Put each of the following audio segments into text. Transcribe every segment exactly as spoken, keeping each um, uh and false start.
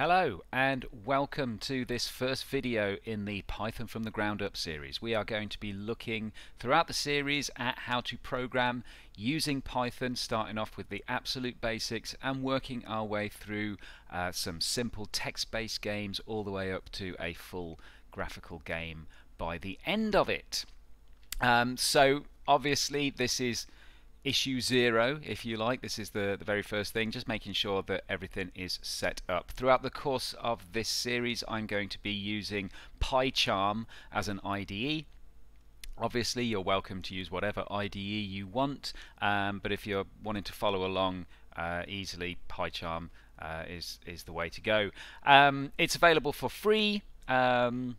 Hello and welcome to this first video in the Python from the ground up series. We are going to be looking throughout the series at how to program using Python, starting off with the absolute basics and working our way through uh, some simple text-based games all the way up to a full graphical game by the end of it. Um, so obviously this is issue zero, if you like. This is the, the very first thing, just making sure that everything is set up. Throughout the course of this series, I'm going to be using PyCharm as an I D E. Obviously, you're welcome to use whatever I D E you want, um, but if you're wanting to follow along uh, easily, PyCharm uh, is, is the way to go. Um, it's available for free, um,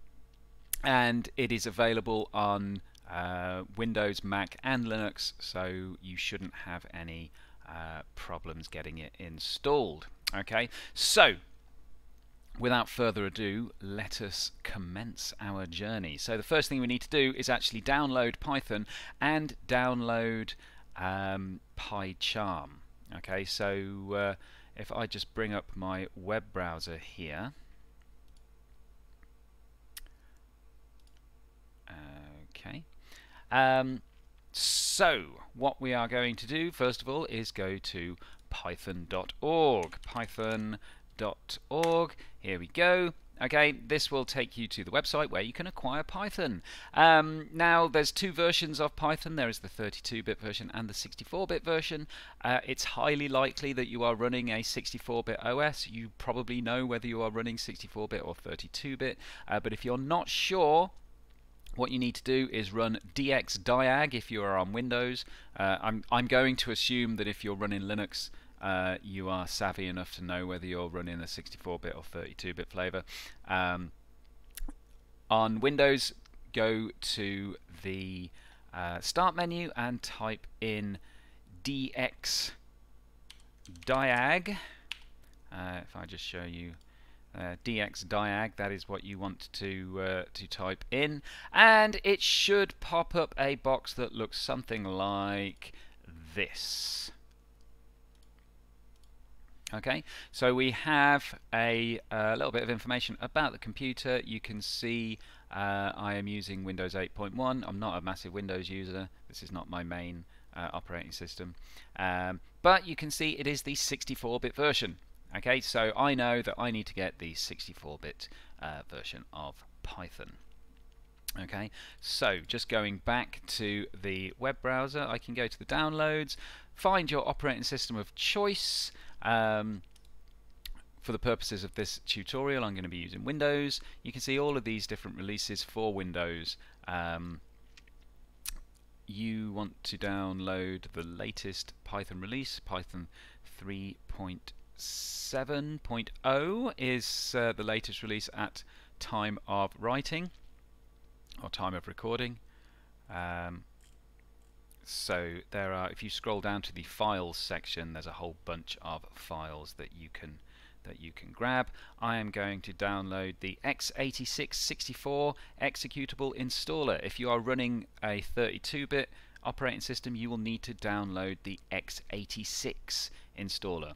and it is available on Uh, Windows, Mac and Linux, so you shouldn't have any uh, problems getting it installed. Okay, so without further ado, let us commence our journey. So the first thing we need to do is actually download Python and download um, PyCharm. Okay, so uh, if I just bring up my web browser here. Okay. Um, so what we are going to do first of all is go to python dot org, python dot org, here we go. Okay, this will take you to the website where you can acquire Python. Um, now there's two versions of Python. There is the thirty-two bit version and the sixty-four bit version. Uh, it's highly likely that you are running a sixty-four bit O S. You probably know whether you are running sixty-four bit or thirty-two bit, uh, but if you're not sure, what you need to do is run dxdiag if you are on Windows. Uh, I'm, I'm going to assume that if you're running Linux, uh, you are savvy enough to know whether you're running a sixty-four bit or thirty-two bit flavor. Um, on Windows, go to the uh, Start menu and type in dxdiag. Uh, if I just show you. Uh, dxdiag, that is what you want to uh, to type in, and it should pop up a box that looks something like this. Okay, so we have a uh, little bit of information about the computer. You can see uh, I am using Windows eight point one. I'm not a massive Windows user. This is not my main uh, operating system, um, but you can see it is the sixty-four bit version. Okay, so I know that I need to get the sixty-four bit uh, version of Python. Okay, so just going back to the web browser, I can go to the downloads, find your operating system of choice. Um, for the purposes of this tutorial, I'm going to be using Windows. You can see all of these different releases for Windows. Um, you want to download the latest Python release, Python three point seven point oh is uh, the latest release at time of writing or time of recording. Um, so there are, if you scroll down to the files section, there's a whole bunch of files that you can that you can grab. I am going to download the x eighty-six sixty-four executable installer. If you are running a thirty-two bit operating system, you will need to download the x eighty-six installer.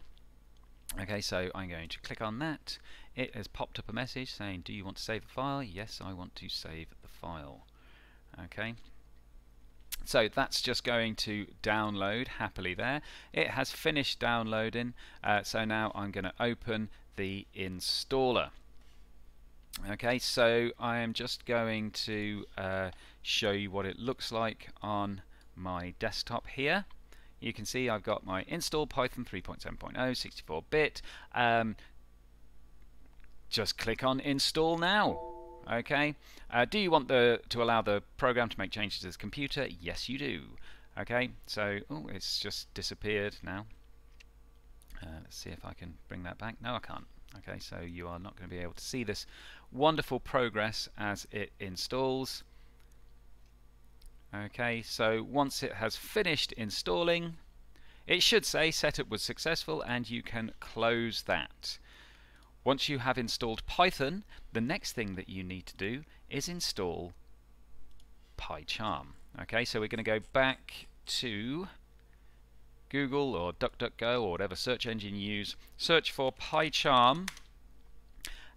Okay, so I'm going to click on that. It has popped up a message saying, do you want to save the file? Yes, I want to save the file. Okay, so that's just going to download happily there. It has finished downloading, uh, so now I'm going to open the installer. Okay, so I am just going to uh, show you what it looks like on my desktop here. You can see I've got my install Python three point seven point oh sixty-four bit. Um, just click on install now. Okay. Uh, do you want the to allow the program to make changes to the computer? Yes, you do. Okay. So oh, it's just disappeared now. Uh, let's see if I can bring that back. No, I can't. Okay. So you are not going to be able to see this wonderful progress as it installs. Okay, so once it has finished installing, it should say setup was successful and you can close that. Once you have installed Python, the next thing that you need to do is install PyCharm. Okay, so we're going to go back to Google or DuckDuckGo or whatever search engine you use, search for PyCharm,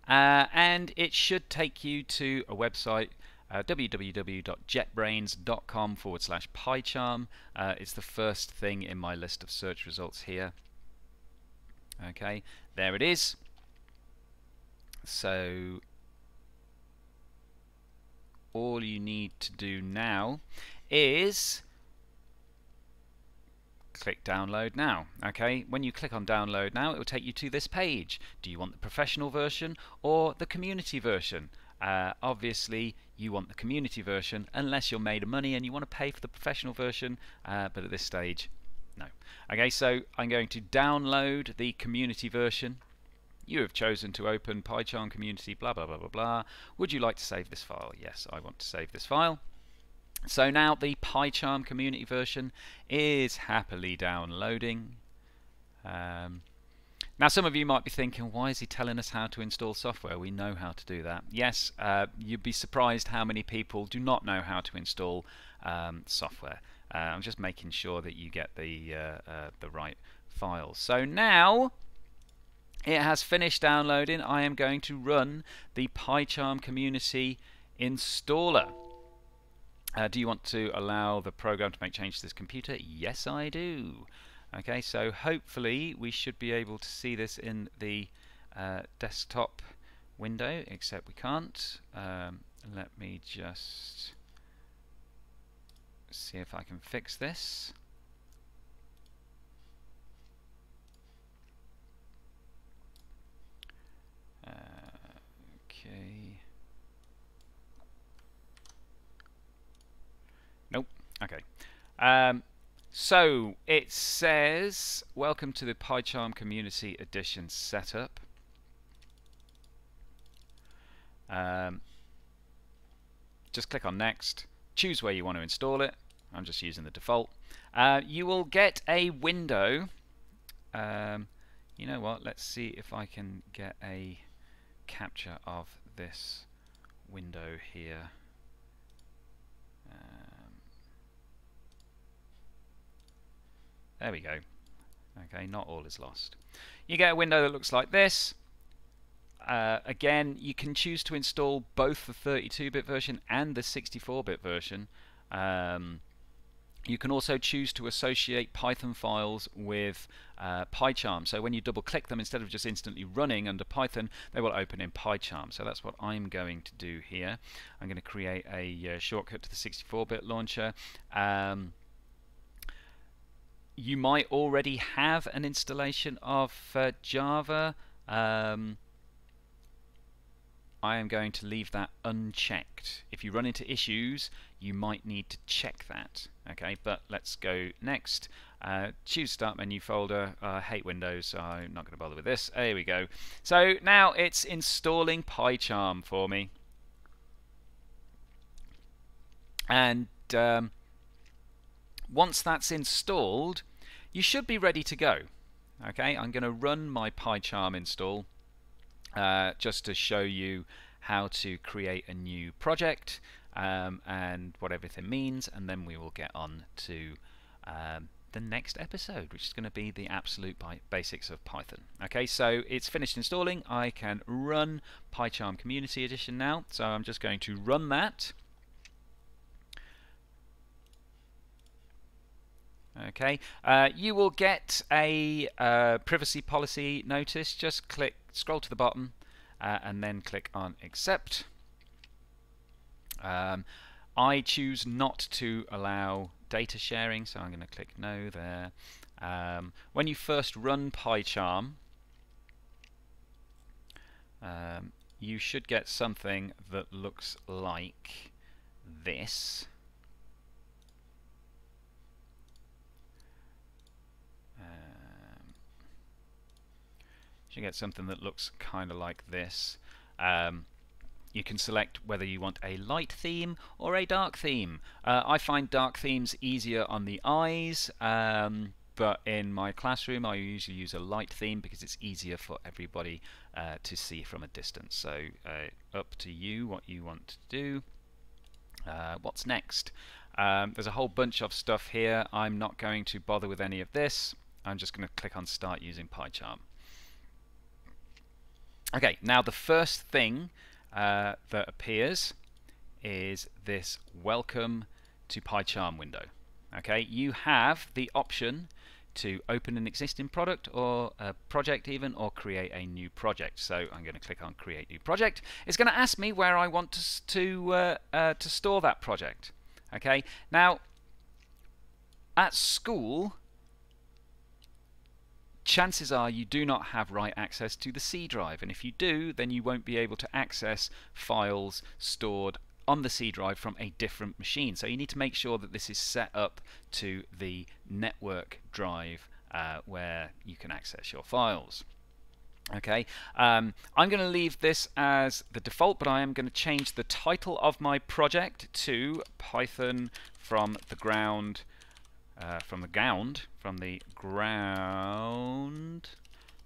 uh, and it should take you to a website, uh, w w w dot jetbrains dot com forward slash PyCharm. Uh, it's the first thing in my list of search results here. Okay, there it is. So all you need to do now is click download now. Okay, when you click on download now, it will take you to this page. Do you want the professional version or the community version? Uh, obviously you want the community version, unless you're made of money and you want to pay for the professional version, uh, but at this stage, no. Okay, so I'm going to download the community version. You have chosen to open PyCharm community, blah, blah, blah, blah, blah. Would you like to save this file? Yes, I want to save this file. So now the PyCharm community version is happily downloading. Um, now some of you might be thinking, why is he telling us how to install software? We know how to do that. Yes, uh, you'd be surprised how many people do not know how to install um, software. Uh, I'm just making sure that you get the, uh, uh, the right files. So now it has finished downloading. I am going to run the PyCharm community installer. Uh, do you want to allow the program to make changes to this computer? Yes, I do. Okay, so hopefully we should be able to see this in the uh, desktop window, except we can't. Um, let me just see if I can fix this. Okay. Nope. Okay. Um, so it says, "Welcome to the PyCharm Community Edition setup." Um, just click on Next. Choose where you want to install it. I'm just using the default. Uh, you will get a window. Um, you know what? Let's see if I can get a capture of this window here. Um, there we go. Okay, not all is lost. You get a window that looks like this. Uh, again, you can choose to install both the thirty-two bit version and the sixty-four bit version. Um, You can also choose to associate Python files with uh, PyCharm. So when you double click them, instead of just instantly running under Python, they will open in PyCharm. So that's what I'm going to do here. I'm going to create a uh, shortcut to the sixty-four bit launcher. Um, you might already have an installation of uh, Java. Um, I am going to leave that unchecked. If you run into issues, you might need to check that. Okay, but let's go next. Uh, choose start menu folder. I uh, hate Windows, so I'm not going to bother with this. There we go. So now it's installing PyCharm for me. And um, once that's installed, you should be ready to go. Okay, I'm going to run my PyCharm install. Uh, just to show you how to create a new project um, and what everything means, and then we will get on to um, the next episode, which is going to be the absolute basics of Python. Okay, so it's finished installing. I can run PyCharm Community Edition now, so I'm just going to run that. Okay, uh, you will get a uh, privacy policy notice. Just click, scroll to the bottom, uh, and then click on accept. Um, I choose not to allow data sharing, so I'm going to click no there. Um, when you first run PyCharm, um, you should get something that looks like this. You get something that looks kind of like this. Um, you can select whether you want a light theme or a dark theme. Uh, I find dark themes easier on the eyes, um, but in my classroom I usually use a light theme because it's easier for everybody uh, to see from a distance. So uh, up to you what you want to do. Uh, what's next? Um, there's a whole bunch of stuff here. I'm not going to bother with any of this. I'm just going to click on Start Using PyCharm. Okay, now the first thing uh, that appears is this welcome to PyCharm window. Okay, you have the option to open an existing product or a project even, or create a new project. So I'm going to click on create new project. It's going to ask me where I want to to, uh, uh, to store that project. Okay, now at school, chances are you do not have write access to the C drive, and if you do, then you won't be able to access files stored on the C drive from a different machine. So you need to make sure that this is set up to the network drive uh, where you can access your files. Okay, um, I'm going to leave this as the default, but I am going to change the title of my project to Python from the ground. Uh, from the ground, from the ground.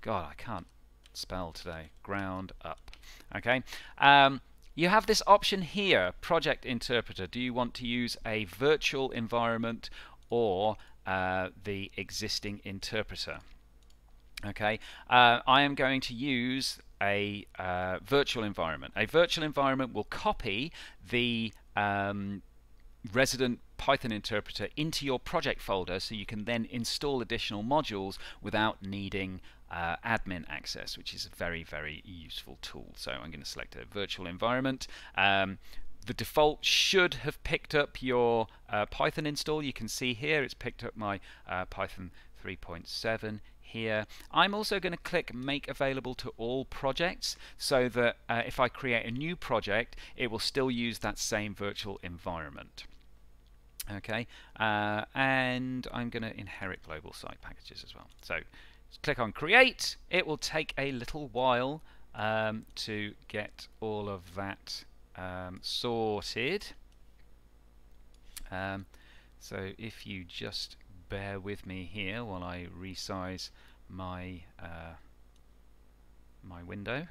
God, I can't spell today. Ground up. Okay. Um, you have this option here, project interpreter. Do you want to use a virtual environment or uh, the existing interpreter? Okay. Uh, I am going to use a uh, virtual environment. A virtual environment will copy the um, resident Python interpreter into your project folder, so you can then install additional modules without needing uh, admin access, which is a very, very useful tool. So I'm going to select a virtual environment. Um, the default should have picked up your uh, Python install. You can see here it's picked up my uh, Python three point seven here. I'm also going to click make available to all projects, so that uh, if I create a new project, it will still use that same virtual environment. Okay, uh, and I'm going to inherit global site packages as well. So click on create. It will take a little while um, to get all of that um, sorted. Um, so if you just bear with me here while I resize my uh, my window.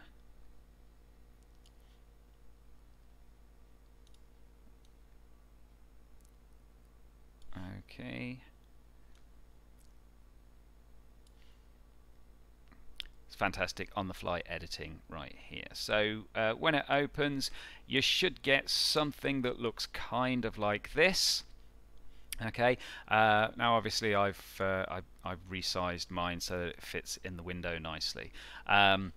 Okay. It's fantastic on-the-fly editing right here. So uh, when it opens, you should get something that looks kind of like this. Okay. Uh, now, obviously, I've uh, I've, I've resized mine so that it fits in the window nicely. Um,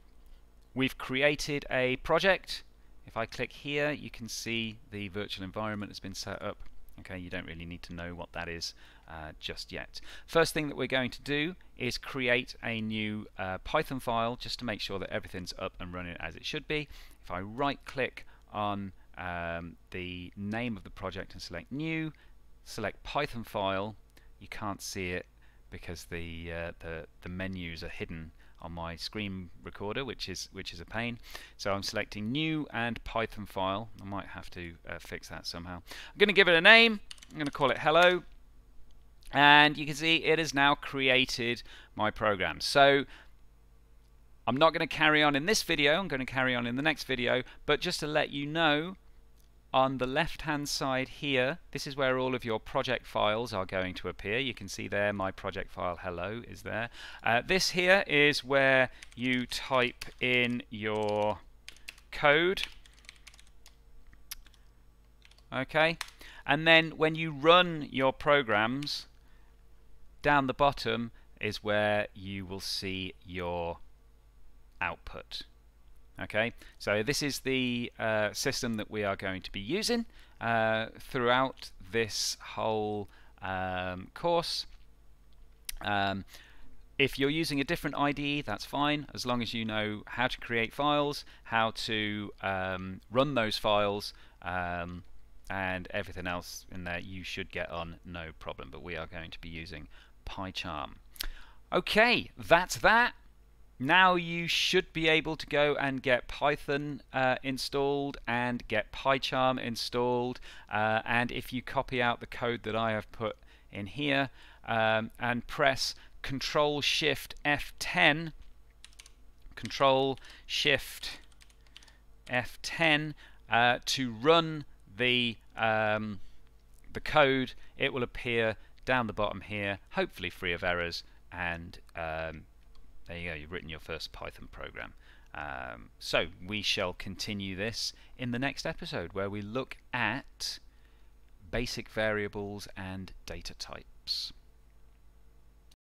we've created a project. If I click here, you can see the virtual environment has been set up. Okay, you don't really need to know what that is uh, just yet. First thing that we're going to do is create a new uh, Python file just to make sure that everything's up and running as it should be. If I right-click on um, the name of the project and select New, select Python file, you can't see it because the uh, the, the menus are hidden on my screen recorder, which is which is a pain. So I'm selecting new and Python file. I might have to uh, fix that somehow. I'm going to give it a name. I'm going to call it hello, and you can see it has now created my program. So I'm not going to carry on in this video. I'm going to carry on in the next video, but just to let you know, on the left hand side here, this is where all of your project files are going to appear. You can see there my project file hello is there. Uh, this here is where you type in your code. Okay, and then when you run your programs, down the bottom is where you will see your output. Okay, so this is the uh, system that we are going to be using uh, throughout this whole um, course. Um, if you're using a different I D E, that's fine, as long as you know how to create files, how to um, run those files, um, and everything else in there, you should get on no problem. But we are going to be using PyCharm. Okay, that's that. Now you should be able to go and get Python uh, installed and get PyCharm installed, uh, and if you copy out the code that I have put in here um, and press control shift F ten, control shift F ten uh, to run the um, the code, it will appear down the bottom here, hopefully free of errors, and um, there you go, you've written your first Python program. Um, so we shall continue this in the next episode, where we look at basic variables and data types.